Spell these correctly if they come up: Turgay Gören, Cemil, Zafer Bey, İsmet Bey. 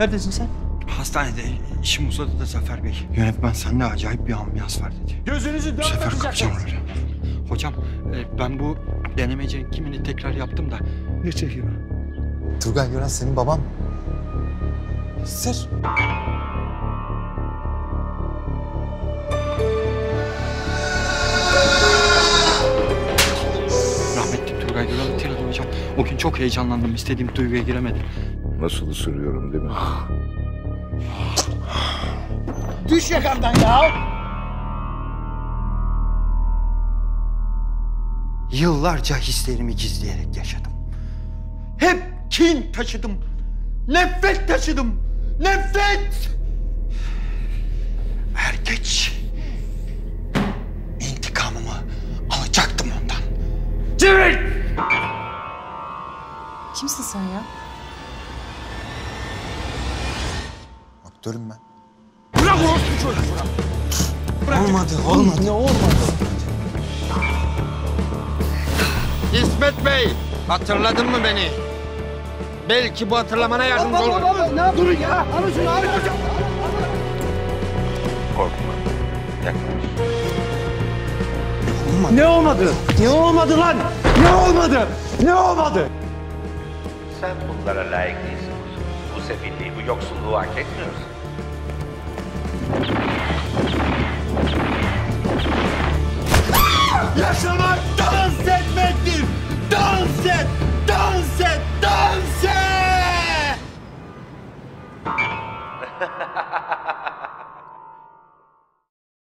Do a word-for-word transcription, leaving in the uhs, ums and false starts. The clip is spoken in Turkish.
Neredesin sen? Hastanede. İşim uzadı da Zafer Bey. Yönetmen sende acayip bir ambiyans var dedi. Gözünüzü dört sefer kapacağım oraya. Hocam ben bu denemecenin kimini tekrar yaptım da. Ne çekiyor? Turgay Gören senin baban. Sır. Rahmetli Turgay Gören'i hatırladım hocam. O gün çok heyecanlandım. İstediğim duyguya giremedim. Nasıl ısırıyorum değil mi? Düş yakamdan ya! Yıllarca hislerimi gizleyerek yaşadım. Hep kin taşıdım. Nefret taşıdım. Nefret! Er geç intikamımı alacaktım ondan. Cemil! Kimsin sen ya? Aktörüm ben. Bırak orospu çocuğu, bırak. Olmadı, olmadı. Ne olmadı? İsmet Bey, hatırladın mı beni? Belki bu hatırlamana yardımcı olur. Baba, baba, ne yapıyorsun ya? Alın şunu, alın. Korkma, yaklaş. Olmadı. Ne olmadı? Ne olmadı lan? Ne olmadı? Ne olmadı? Sen bunlara layık değilsin. Bu sefilliği, bu yoksulluğu hak etmiyorsun. Yaşar!